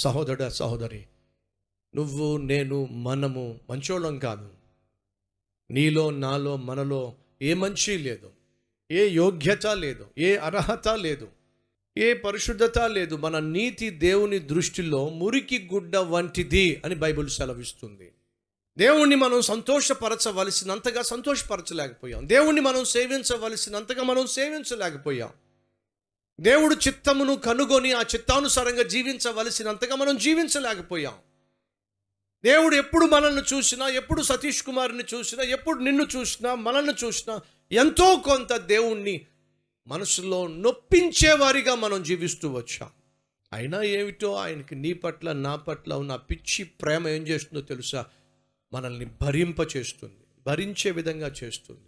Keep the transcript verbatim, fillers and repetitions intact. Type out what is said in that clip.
సహోదరుడా సహోదరి, నువ్వు నేను మనము మంచోళ్ళం కాదు. నీలో నాలో మనలో ఏ మంచి లేదు, ఏ యోగ్యత లేదు, ఏ అర్హత లేదు, ఏ పరిశుద్ధత లేదు. మన నీతి దేవుని దృష్టిలో మురికి గుడ్డ వంటిది అని బైబిల్ సెలవిస్తుంది. దేవుణ్ణి మనం సంతోషపరచవలసినంతగా సంతోషపరచలేకపోయాం, దేవుణ్ణి మనం సేవించవలసినంతగా మనం సేవించలేకపోయాం, దేవుడు చిత్తమును కనుగొని ఆ చిత్తానుసారంగా జీవించవలసినంతగా మనం జీవించలేకపోయాం. దేవుడు ఎప్పుడు మనల్ని చూసినా, ఎప్పుడు సతీష్ కుమార్ని చూసినా, ఎప్పుడు నిన్ను చూసినా, మనల్ని చూసినా ఎంతో కొంత దేవుణ్ణి మనసులో నొప్పించేవారిగా మనం జీవిస్తూ వచ్చాం. అయినా ఏమిటో ఆయనకి నీ పట్ల నా పట్ల ఉన్న పిచ్చి ప్రేమ ఏం చేస్తుందో తెలుసా? మనల్ని భరింప చేస్తుంది, భరించే విధంగా చేస్తుంది.